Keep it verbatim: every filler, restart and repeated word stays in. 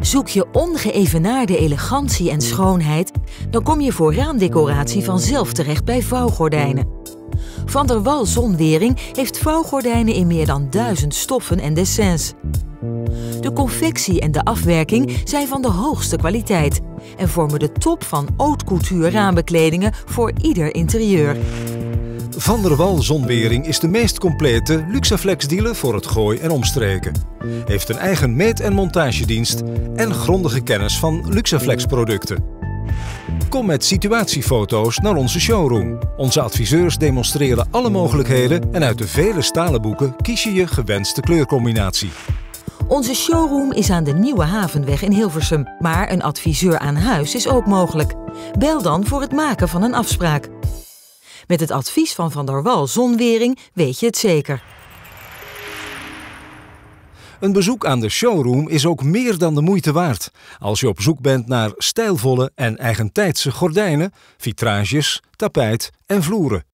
Zoek je ongeëvenaarde elegantie en schoonheid, dan kom je voor raamdecoratie vanzelf terecht bij Vouwgordijnen. Van der Wal Zonwering heeft vouwgordijnen in meer dan duizend stoffen en dessins. De confectie en de afwerking zijn van de hoogste kwaliteit en vormen de top van haute couture raambekledingen voor ieder interieur. Van der Wal Zonwering is de meest complete Luxaflex dealer voor het Gooi en omstreken. Heeft een eigen meet- en montagedienst en grondige kennis van Luxaflex producten. Kom met situatiefoto's naar onze showroom. Onze adviseurs demonstreren alle mogelijkheden en uit de vele stalen boeken kies je je gewenste kleurcombinatie. Onze showroom is aan de Nieuwe Havenweg in Hilversum, maar een adviseur aan huis is ook mogelijk. Bel dan voor het maken van een afspraak. Met het advies van Van der Wal Zonwering weet je het zeker. Een bezoek aan de showroom is ook meer dan de moeite waard als je op zoek bent naar stijlvolle en eigentijdse gordijnen, vitrages, tapijt en vloeren.